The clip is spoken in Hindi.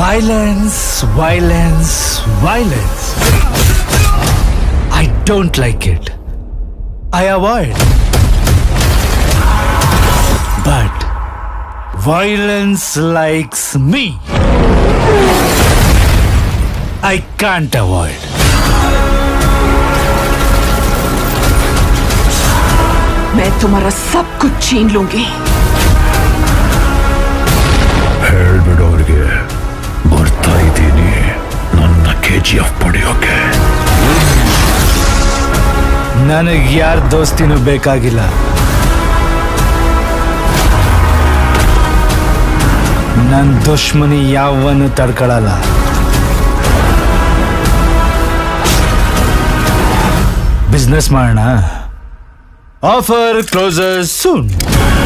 Violence, violence, violence. I don't like it. I avoid. But violence likes me. I can't avoid. मैं तुम्हारा सब कुछ छीन लूंगी। हेल्ड में डोर के बर्ताई देनी नन्ना केजीएफ पढ़ियो के। नाने यार दोस्ती नु बेकागिला। नन दुश्मनी यावन तड़कड़ाला। बिजनेस मारना. Offer closes soon.